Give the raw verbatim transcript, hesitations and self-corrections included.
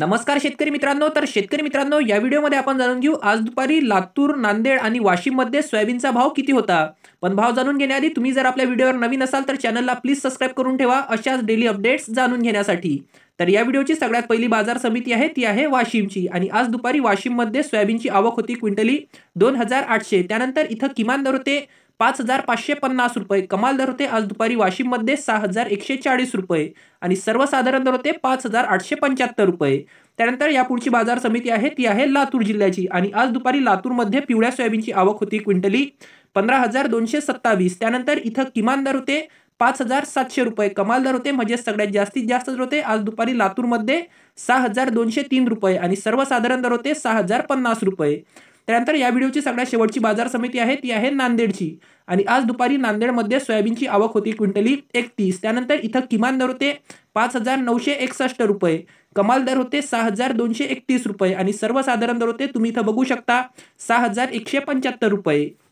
नमस्कार शेतकरी मित्रांनो। तर शेतकरी मित्रांनो, या व्हिडिओमध्ये आपण जाणून घेऊ आज दुपारी लातूर, नांदेड आणि वाशिम मध्ये सोयाबीनचा भाव किती होता। पण भाव जाणून घेण्याआधी तुम्ही जर आपल्या व्हिडिओवर नवीन असाल तर चॅनलला प्लीज सबस्क्राइब करून ठेवा अशाच डेली अपडेट्स जाणून घेण्यासाठी। तर या व्हिडिओची सगळ्यात पहिली बाजार समिती आहे ती आहे वाशिमची आणि आज दुपारी वाशिम मध्ये सोयाबीनची आवक होती क्विंटली दोन हजार आठशे। त्यानंतर इथं किमान दर होते पाच हजार पाचशे पन्नास रुपये। कमाल दर होते आज दुपारी वाशिम मध्ये सहा हजार एकशे चाळीस रुपये आणि सर्वसाधारण दर होते पाच हजार आठशे पंच्याहत्तर रुपये। त्यानंतर या पुढची बाजार समिती आहे ती आहे लातूर जिल्ह्याची आणि आज दुपारी लातूरमध्ये पिवळ्या सोयाबीनची आवक होती क्विंटली पंधरा हजार दोनशे सत्तावीस। त्यानंतर इथं किमान दर होते पाच हजार सातशे रुपये। कमाल दर होते म्हणजे सगळ्यात जास्तीत जास्त दर होते आज दुपारी लातूरमध्ये सहा हजार दोनशे तीन रुपये आणि सर्वसाधारण दर होते सहा हजार पन्नास रुपये। त्यानंतर या व्हिडिओची सगळ्यात शेवटची बाजार समिती आहे ती आहे नांदेडची आणि आज दुपारी नांदेडमध्ये सोयाबीनची आवक होती क्विंटली एकतीस। त्यानंतर इथं किमान दर होते पाच हजार नऊशे एकसष्ट रुपये। कमाल दर होते सहा हजार दोनशे एकतीस रुपये आणि सर्वसाधारण दर होते तुम्ही इथं बघू शकता सहा हजार एकशे पंच्याहत्तर रुपये।